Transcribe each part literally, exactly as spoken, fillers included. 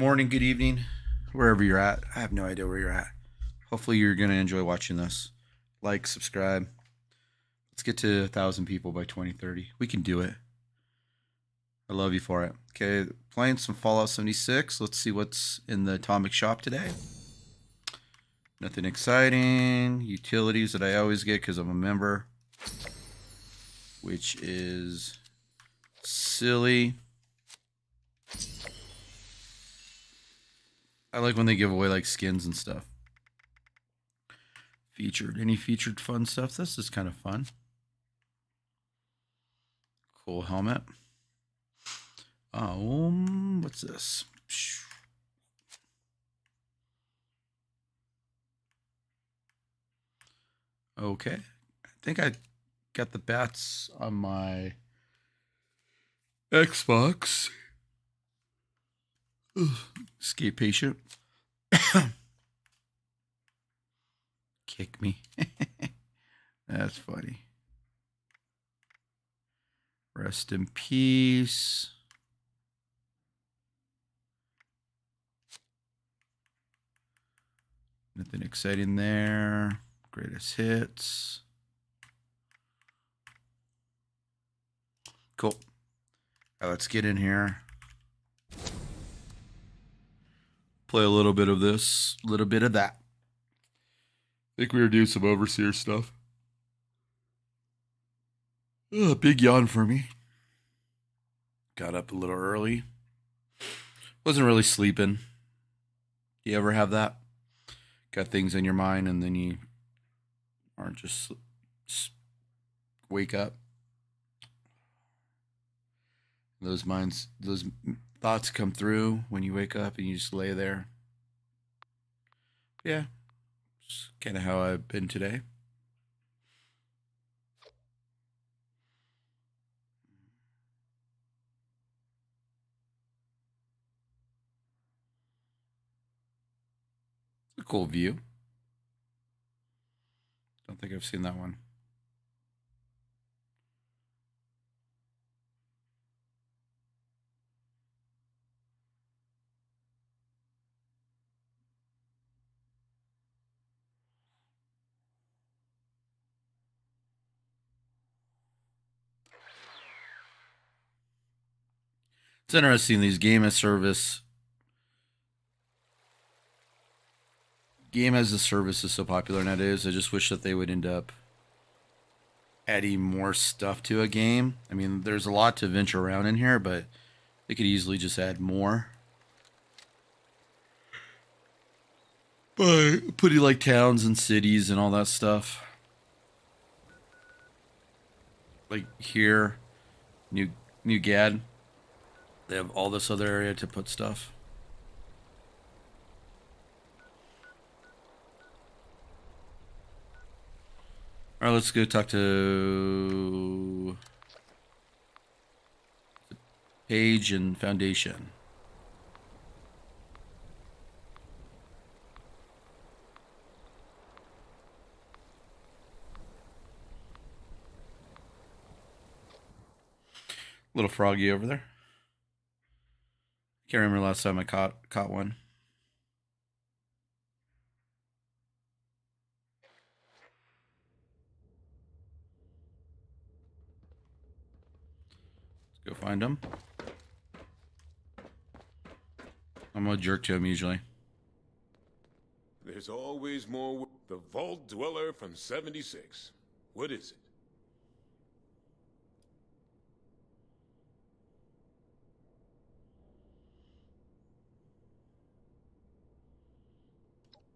morning, good evening, wherever you're at. I have no idea where you're at. Hopefully you're going to enjoy watching this. Like, subscribe. Let's get to one thousand people by twenty thirty. We can do it. I love you for it. Okay, playing some Fallout seventy-six. Let's see what's in the Atomic Shop today. Nothing exciting. Utilities that I always get because I'm a member, which is silly. I like when they give away like skins and stuff. Featured. Any featured fun stuff? This is kind of fun. Cool helmet. Um, what's this? Okay. I think I got the bats on my Xbox. Ugh. Skate patient. Kick me. That's funny. Rest in peace. Nothing exciting there. Greatest hits. Cool. All right, let's get in here. Play a little bit of this, a little bit of that. I think we were doing some overseer stuff. Ugh, big yawn for me. Got up a little early. Wasn't really sleeping. You ever have that? Got things in your mind and then you aren't just, just wake up. Those minds, those thoughts come through when you wake up and you just lay there. Yeah, it's kind of how I've been today. It's a cool view. Don't think I've seen that one. It's interesting, these game as service, game as a service is so popular nowadays. I just wish that they would end up adding more stuff to a game. I mean, there's a lot to venture around in here, but they could easily just add more by putting like towns and cities and all that stuff. Like here, New New Gad. They have all this other area to put stuff. All right, let's go talk to Page and Foundation. Little froggy over there. Can't remember last time I caught caught one. Let's go find him. I'm a jerk to him usually. There's always more. The Vault Dweller from seventy-six. What is it?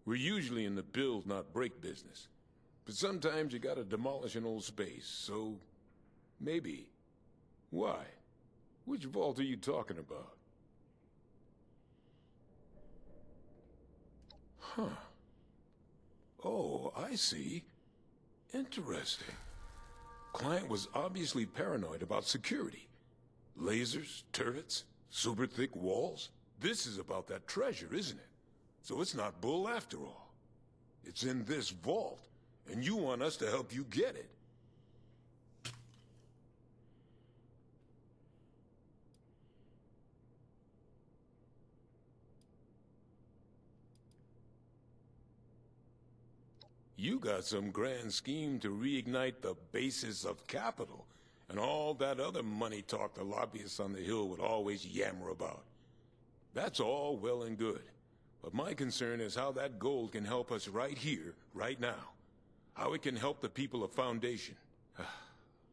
We're usually in the build, not break business. But sometimes you gotta demolish an old space, so... maybe. Why? Which vault are you talking about? Huh. Oh, I see. Interesting. Client was obviously paranoid about security. Lasers, turrets, super thick walls. This is about that treasure, isn't it? So it's not bull after all. It's in this vault, and you want us to help you get it. You got some grand scheme to reignite the basis of capital and all that other money talk the lobbyists on the Hill would always yammer about. That's all well and good, but my concern is how that gold can help us right here, right now. How it can help the people of Foundation.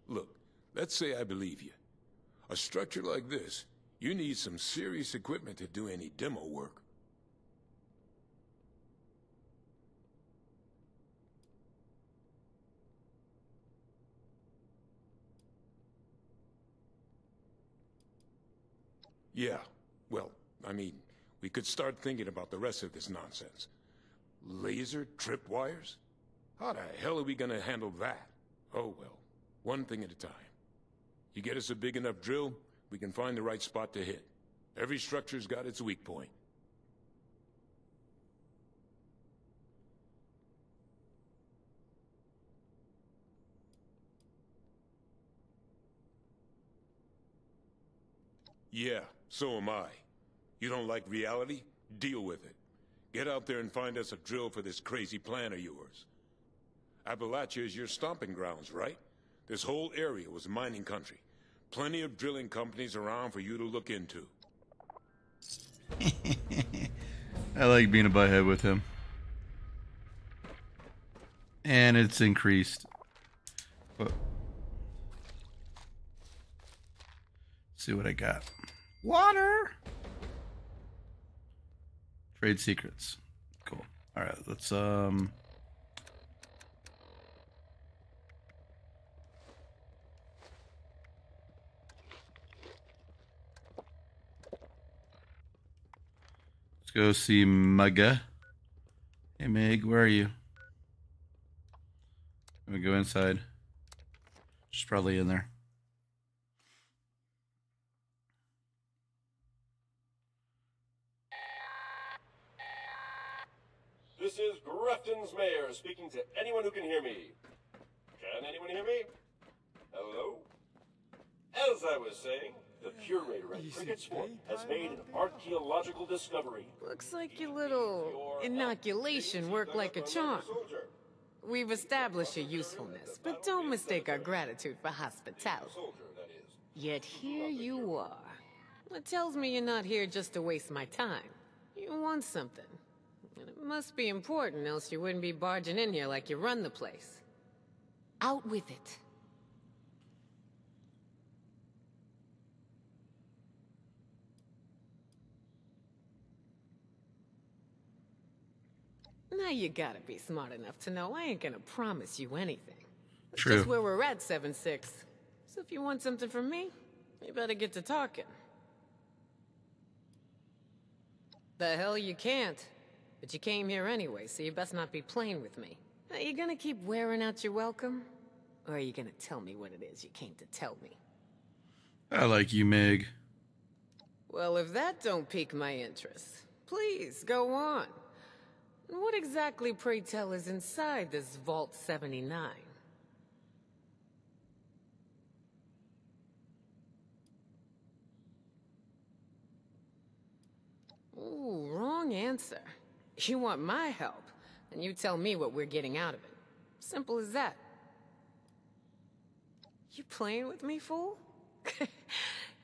Look, let's say I believe you. A structure like this, you need some serious equipment to do any demo work. Yeah, well, I mean, we could start thinking about the rest of this nonsense. Laser tripwires? How the hell are we gonna handle that? Oh well, one thing at a time. You get us a big enough drill, we can find the right spot to hit. Every structure's got its weak point. Yeah, so am I. You don't like reality? Deal with it. Get out there and find us a drill for this crazy plan of yours. Appalachia is your stomping grounds, right? This whole area was mining country. Plenty of drilling companies around for you to look into. I like being a butthead with him. And it's increased. But see what I got. Water. Trade secrets. Cool. All right, let's um Let's go see Mugga. Hey Meg, where are you? I'm gonna go inside. She's probably in there. This is Grafton's mayor speaking to anyone who can hear me. Can anyone hear me? Hello? As I was saying, the curator at Cricket Sport has made an archaeological discovery. Looks like your little inoculation worked like a charm. We've established your usefulness, but don't mistake our gratitude for hospitality. Yet here you are. It tells me you're not here just to waste my time. You want something. And it must be important, else you wouldn't be barging in here like you run the place. Out with it. Now you gotta be smart enough to know I ain't gonna promise you anything. That's true. Just where we're at, seven six. So if you want something from me, you better get to talking. The hell you can't. But you came here anyway, so you best not be playing with me. Are you gonna keep wearing out your welcome? Or are you gonna tell me what it is you came to tell me? I like you, Meg. Well, if that don't pique my interest, please, go on. What exactly, pray tell, is inside this Vault seventy-nine? Ooh, wrong answer. You want my help, and you tell me what we're getting out of it. Simple as that. You playing with me, fool?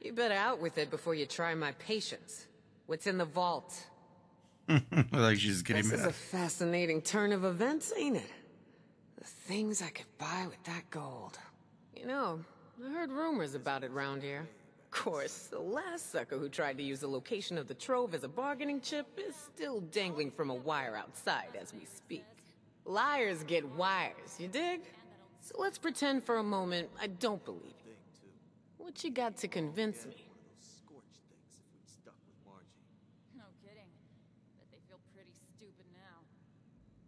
You better out with it before you try my patience. What's in the vault? I like she's getting mad. This is a fascinating turn of events, ain't it? The things I could buy with that gold. You know, I heard rumors about it round here. Of course, the last sucker who tried to use the location of the trove as a bargaining chip is still dangling from a wire outside as we speak. Liars get wires, you dig? So let's pretend for a moment I don't believe you. What you got to convince me? No kidding. But they feel pretty stupid now.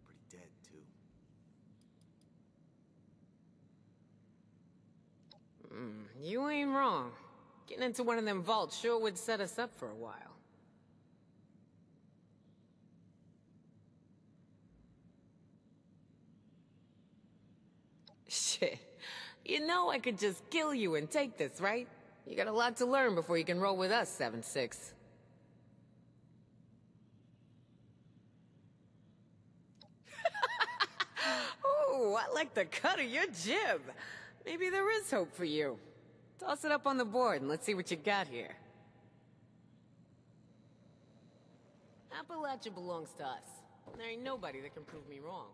Pretty dead, too. Mm, you ain't wrong. Getting into one of them vaults sure would set us up for a while. Shit. You know I could just kill you and take this, right? You got a lot to learn before you can roll with us, seven six. I like the cut of your jib. Maybe there is hope for you. Toss it up on the board and let's see what you got here. Appalachia belongs to us. There ain't nobody that can prove me wrong.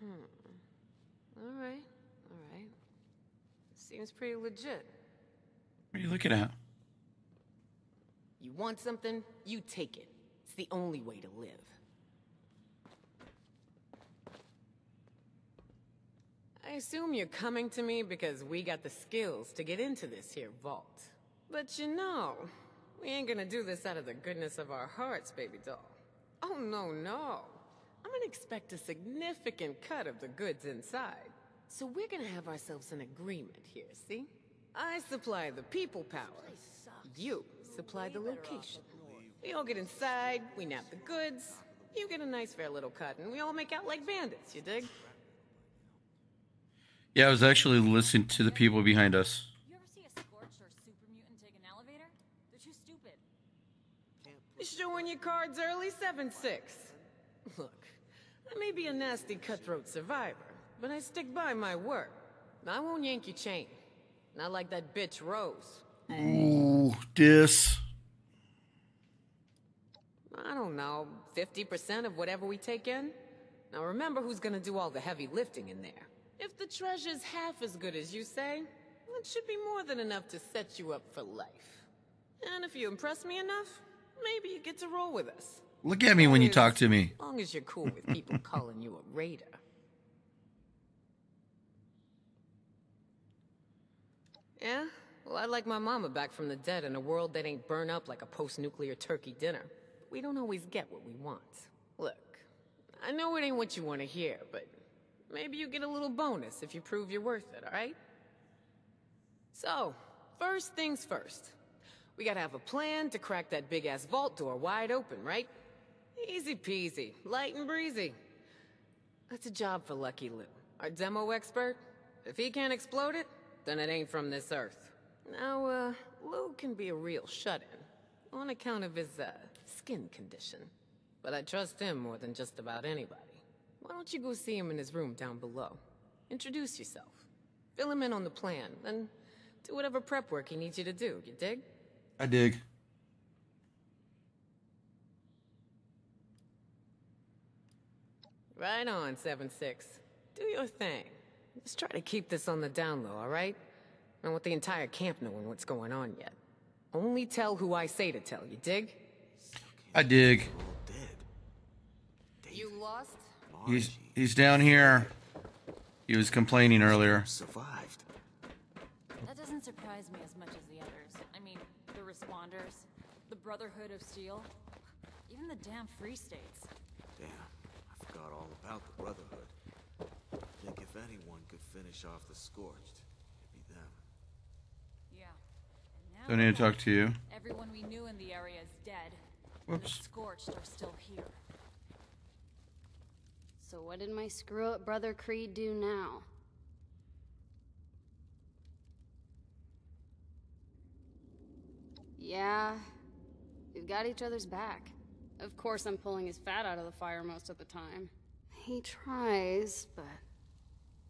Hmm. All right. All right. Seems pretty legit. What are you looking at? You want something, you take it. It's the only way to live. I assume you're coming to me because we got the skills to get into this here vault. But you know, we ain't gonna do this out of the goodness of our hearts, baby doll. Oh, no, no. I'm gonna expect a significant cut of the goods inside. So we're gonna have ourselves an agreement here, see? I supply the people power. You supply the location. We all get inside, we nab the goods. You get a nice fair little cut, and we all make out like bandits, you dig? Yeah, I was actually listening to the people behind us. You ever see a Scorch or super mutant take an elevator? They're too stupid. You're showing your cards early, seven six. Look, I may be a nasty cutthroat survivor, but I stick by my work. I won't yank your chain. Not like that bitch Rose. Ooh, dis. I don't know, fifty percent of whatever we take in? Now remember who's gonna do all the heavy lifting in there. If the treasure's half as good as you say, it should be more than enough to set you up for life. And if you impress me enough, maybe you get to roll with us. Look at me when you talk to me. As long as you're cool with people calling you a raider. Yeah? Well, I like my mama back from the dead in a world that ain't burned up like a post-nuclear turkey dinner. We don't always get what we want. Look, I know it ain't what you want to hear, but... maybe you get a little bonus if you prove you're worth it, all right? So, first things first. We gotta have a plan to crack that big-ass vault door wide open, right? Easy peasy, light and breezy. That's a job for Lucky Lou, our demo expert. If he can't explode it, then it ain't from this earth. Now, uh, Lou can be a real shut-in on account of his, uh, skin condition. But I trust him more than just about anybody. Why don't you go see him in his room down below? Introduce yourself. Fill him in on the plan, then do whatever prep work he needs you to do, you dig? I dig. Right on, seven six. Do your thing. Let's try to keep this on the down low, all right? I don't want the entire camp knowing what's going on yet. Only tell who I say to tell, you dig? I dig. You lost? He's, he's down here. He was complaining earlier. Survived. That doesn't surprise me as much as the others. I mean, the responders, the Brotherhood of Steel, even the damn Free States. Damn, I forgot all about the Brotherhood. I think if anyone could finish off the Scorched, it'd be them. Yeah. And now don't need to talk to you. Everyone we knew in the area is dead. Whoops. The Scorched are still here. So what did my screw-up brother Creed do now? Yeah, we've got each other's back. Of course I'm pulling his fat out of the fire most of the time. He tries, but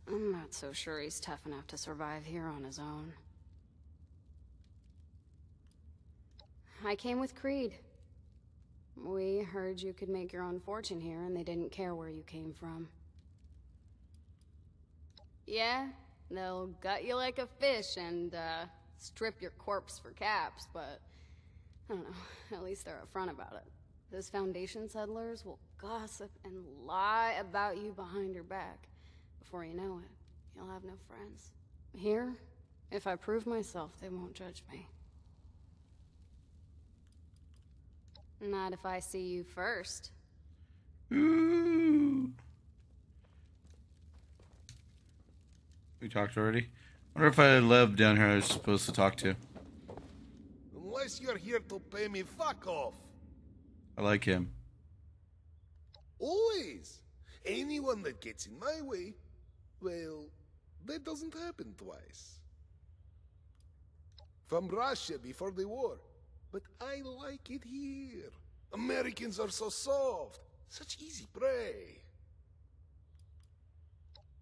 I'm not so sure he's tough enough to survive here on his own. I came with Creed. We heard you could make your own fortune here, and they didn't care where you came from. Yeah, they'll gut you like a fish and, uh, strip your corpse for caps, but... I don't know, at least they're upfront about it. Those Foundation settlers will gossip and lie about you behind your back. Before you know it, you'll have no friends. Here, if I prove myself, they won't judge me. Not if I see you first. Ooh. We talked already. I wonder if I left down here I was supposed to talk to. Unless you're here to pay me, fuck off. I like him. Always. Anyone that gets in my way, well, That doesn't happen twice. From Russia before the war. But I like it here. Americans are so soft. Such easy prey.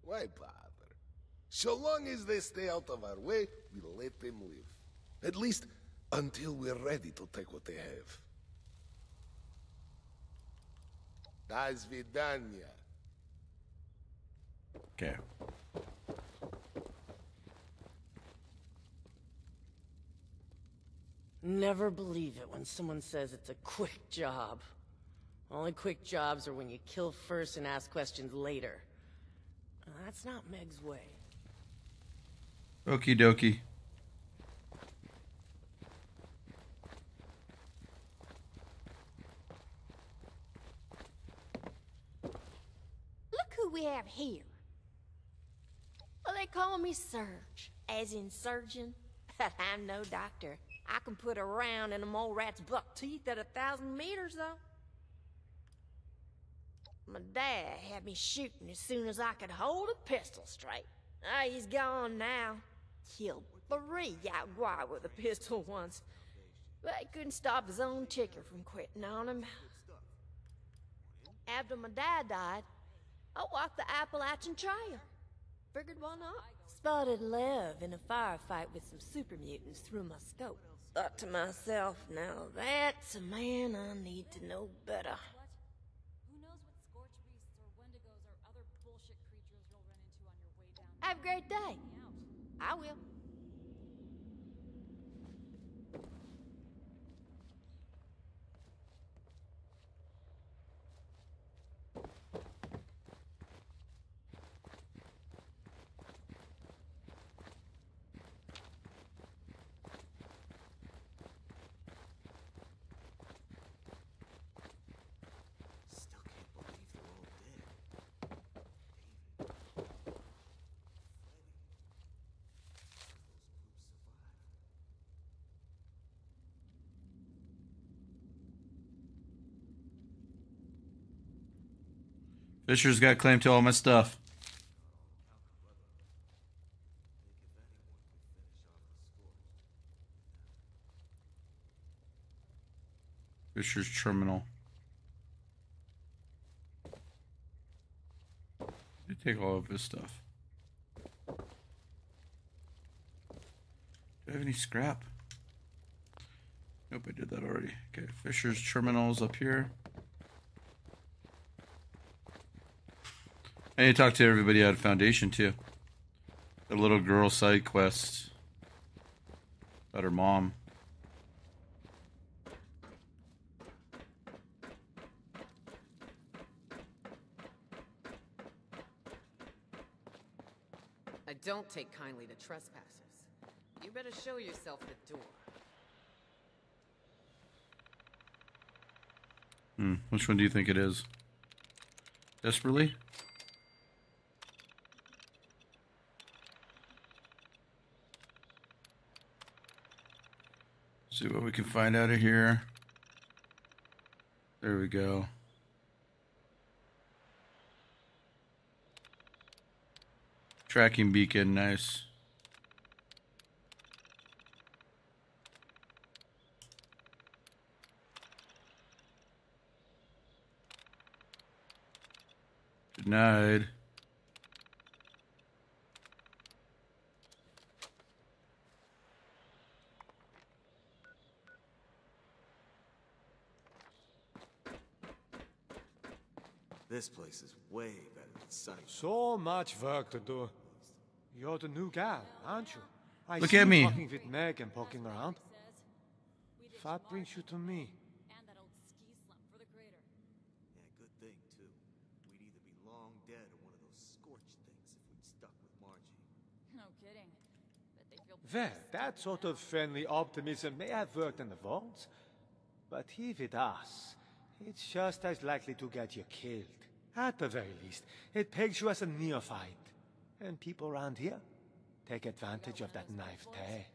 Why bother? So long as they stay out of our way, we'll let them live. At least until we're ready to take what they have. Da zvidanya. Okay. Never believe it when someone says it's a quick job. Only quick jobs are when you kill first and ask questions later. That's not Meg's way. Okie dokie. Look who we have here. Well, they call me Surge, as in surgeon, but I'm no doctor. I can put a round in a mole rat's buck teeth at a thousand meters, though. My dad had me shooting as soon as I could hold a pistol straight. Ah, oh, he's gone now. Killed three Yao Guai with a pistol once. But he couldn't stop his own ticker from quitting on him. After my dad died, I walked the Appalachian Trail. Figured why not? Spotted Lev in a firefight with some super mutants through my scope. Thought to myself, now that's a man I need to know better. Have a great day. I will. Fisher's got claim to all my stuff. Fisher's terminal. They take all of his stuff. Do I have any scrap? Nope, I did that already. Okay, Fisher's terminal's up here. I need to talk to everybody out of Foundation, too. The little girl side quest. About her mom. I don't take kindly to trespassers. You better show yourself at the door. Hmm, which one do you think it is? Desperately? See what we can find out of here. There we go. Tracking beacon, nice. Denied. This place is way better than sunny. So much work to do. You're the new gal, aren't you? I Look see at me. Talking with Meg and poking around. That brings you to me. And that old ski slump for the crater. Yeah, good thing too. We'd either be long dead or one of those scorched things if we'd stuck with Margie. No kidding. But they feel well, that sort of friendly optimism may have worked in the vaults, but here with us, it's just as likely to get you killed. At the very least, it pegs you as a neophyte. And people around here take advantage of that knife tail.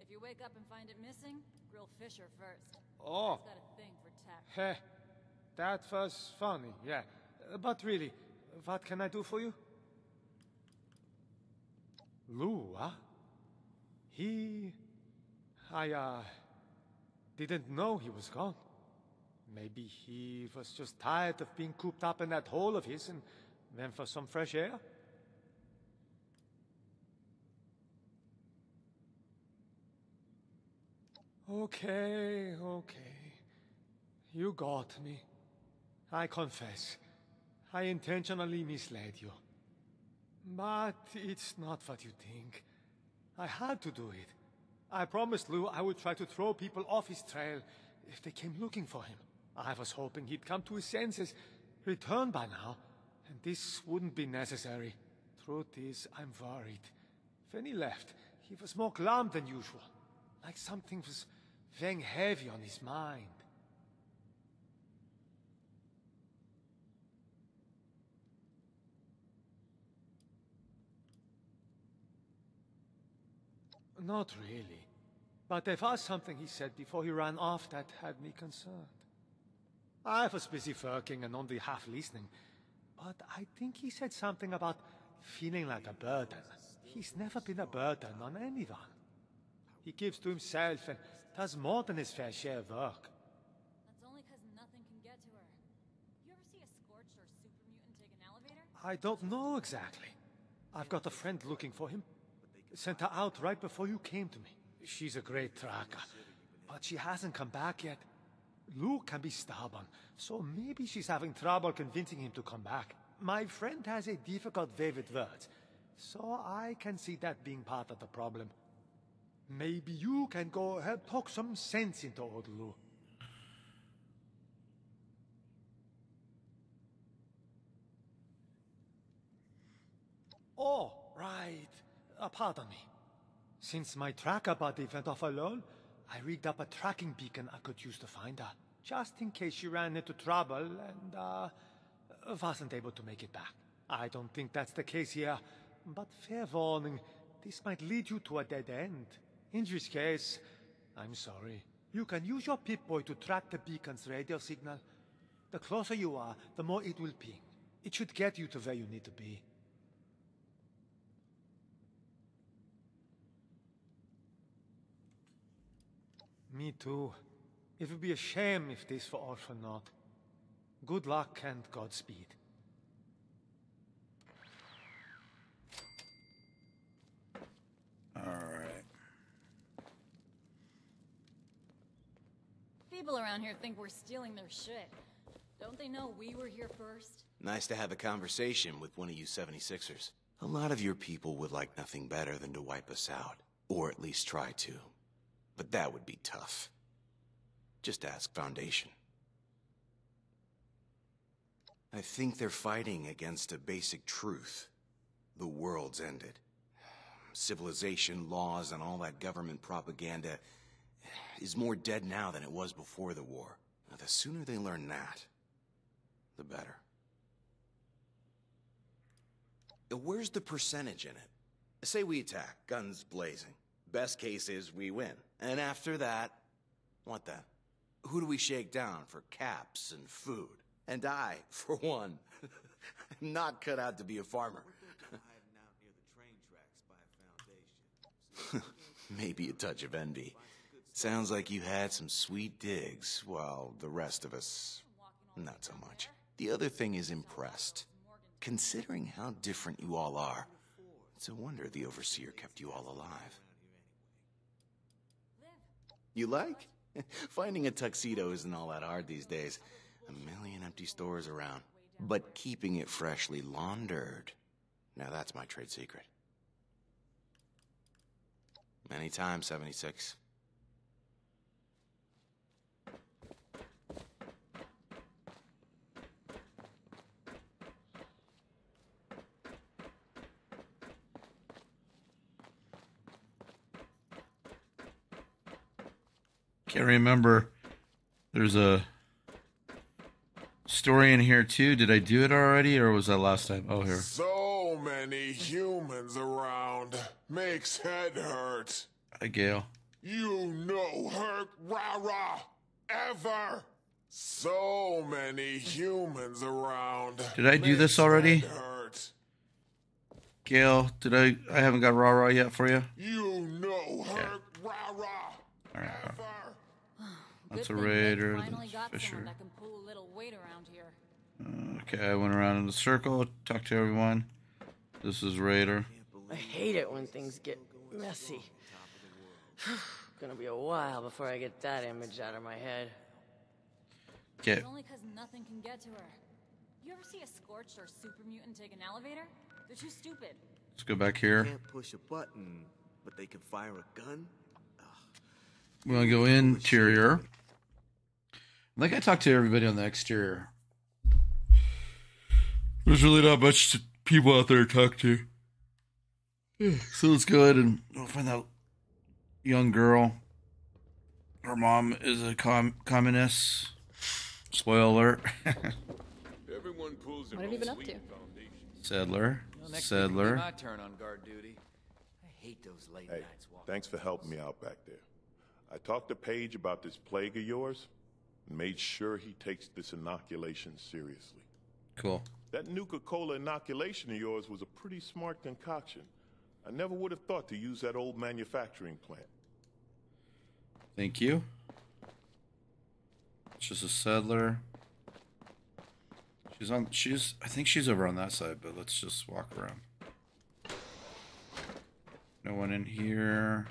If you wake up and find it missing, grill Fisher first. Oh. Got a thing for tap. Heh. That was funny, yeah. But really, what can I do for you? Lua? He... I, uh... didn't know he was gone. Maybe he was just tired of being cooped up in that hole of his and went for some fresh air? Okay, okay. You got me. I confess, I intentionally misled you. But it's not what you think. I had to do it. I promised Lou I would try to throw people off his trail if they came looking for him. I was hoping he'd come to his senses, return by now, and this wouldn't be necessary. Truth is, I'm worried. When he left, he was more glum than usual, like something was weighing heavy on his mind. Not really. But there was something he said before he ran off that had me concerned. I was busy working and only half listening, but I think he said something about feeling like a burden. He's never been a burden on anyone. He gives to himself and does more than his fair share of work. That's only because nothing can get to her. You ever see a scorched or super mutant take an elevator? I don't know exactly. I've got a friend looking for him. Sent her out right before you came to me. She's a great tracker, but she hasn't come back yet. Lou can be stubborn, so maybe she's having trouble convincing him to come back. My friend has a difficult way with words, so I can see that being part of the problem. Maybe you can go help talk some sense into old Lou. Oh, right. Uh, pardon me. Since my tracker buddy went off alone, I rigged up a tracking beacon I could use to find her, just in case she ran into trouble and, uh, wasn't able to make it back. I don't think that's the case here, but fair warning, this might lead you to a dead end. In which case, I'm sorry. You can use your Pip-Boy to track the beacon's radio signal. The closer you are, the more it will ping. It should get you to where you need to be. Me too. It would be a shame if this were all for naught. Good luck and Godspeed. All right. People around here think we're stealing their shit. Don't they know we were here first? Nice to have a conversation with one of you seventy-sixers. A lot of your people would like nothing better than to wipe us out, or at least try to. But that would be tough. Just ask Foundation. I think they're fighting against a basic truth. The world's ended. Civilization, laws, and all that government propaganda is more dead now than it was before the war. Now, the sooner they learn that, the better. Where's the percentage in it? Say we attack, guns blazing. Best case is we win. And after that, what then? Who do we shake down for caps and food? And I, for one, am not cut out to be a farmer. We're hiding out near the train tracks by Foundation. Maybe a touch of envy. Sounds like you had some sweet digs, while the rest of us, not so much. The other thing is impressed. Considering how different you all are, it's a wonder the Overseer kept you all alive. You like? Finding a tuxedo isn't all that hard these days. A million empty stores around. But keeping it freshly laundered. Now that's my trade secret. Anytime, seventy-six. Can't remember. There's a story in here too. Did I do it already, or was that last time? Oh, here. So many humans around makes head hurt. Hi, Gale. You no hurt rah rah ever. So many humans around. Did I do this already? Gail, did I? I haven't got rah rah yet for you. You know her, yeah. Rah rah. All right. That's a raider. That's Fisher. That can pull a little weight around here. Okay, I went around in a circle, talked to everyone. This is Raider. I hate it when things get messy. Gonna be a while before I get that image out of my head. Okay. It's only because nothing can get to her. You ever see a scorched or super mutant take an elevator? They're too stupid. Let's go back here. Can't push a button, but they can fire a gun. We're gonna go interior. Like I talked to everybody on the exterior. There's really not much to people out there to talk to. So let's go ahead and we'll find out. Young girl. Her mom is a com communist. Spoiler alert. Everyone pulls what have you been up to? Settler. Well, Settler. My turn on guard duty. I hate those late hey, nights walking. Thanks for helping me out back there. I talked to Paige about this plague of yours and made sure he takes this inoculation seriously. Cool. That Nuka-Cola inoculation of yours was a pretty smart concoction. I never would have thought to use that old manufacturing plant. Thank you. It's just a settler. She's on, she's, I think she's over on that side, but let's just walk around. No one in here.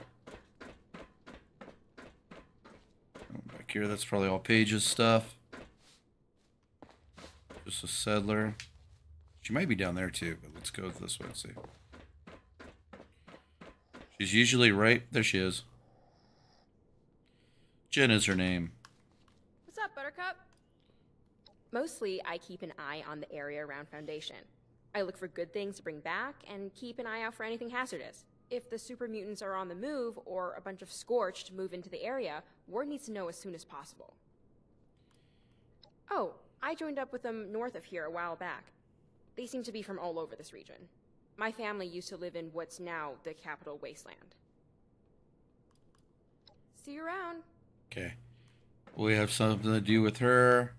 Back here, that's probably all Paige's stuff. Just a settler. She might be down there too, but let's go this way and see. She's usually right. There she is. Jen is her name. What's up, Buttercup? Mostly, I keep an eye on the area around Foundation. I look for good things to bring back and keep an eye out for anything hazardous. If the super mutants are on the move or a bunch of Scorched move into the area, word needs to know as soon as possible. Oh, I joined up with them north of here a while back. They seem to be from all over this region. My family used to live in what's now the Capital Wasteland. See you around. Okay. We have something to do with her.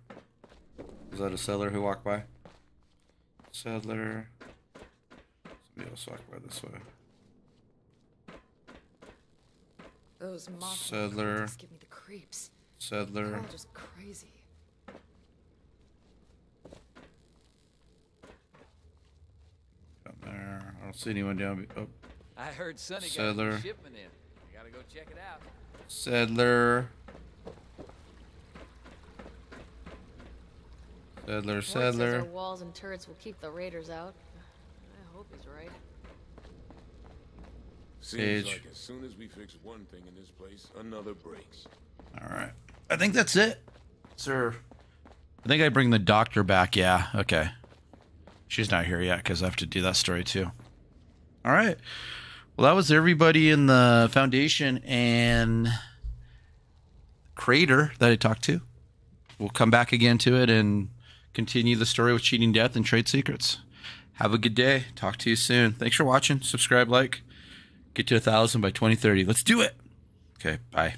Is that a settler who walked by? Settler. Somebody else walked by this way. Those settler. Give me the creeps. Settler. They're all just crazy. Down there. I don't see anyone down. Oh. I heard Sunny got a shipment in. I gotta go check it out. Settler. Settler, Settler. Our walls and turrets will keep the raiders out. I hope he's right. Seems like as soon as we fix one thing in this place, another breaks. All right. I think that's it, sir. I think I bring the doctor back. Yeah. Okay. She's not here yet because I have to do that story too. All right. Well, that was everybody in the Foundation and Crater that I talked to. We'll come back again to it and continue the story with Cheating Death and Trade Secrets. Have a good day. Talk to you soon. Thanks for watching. Subscribe, like. Get to a thousand by twenty thirty. Let's do it. Okay, bye.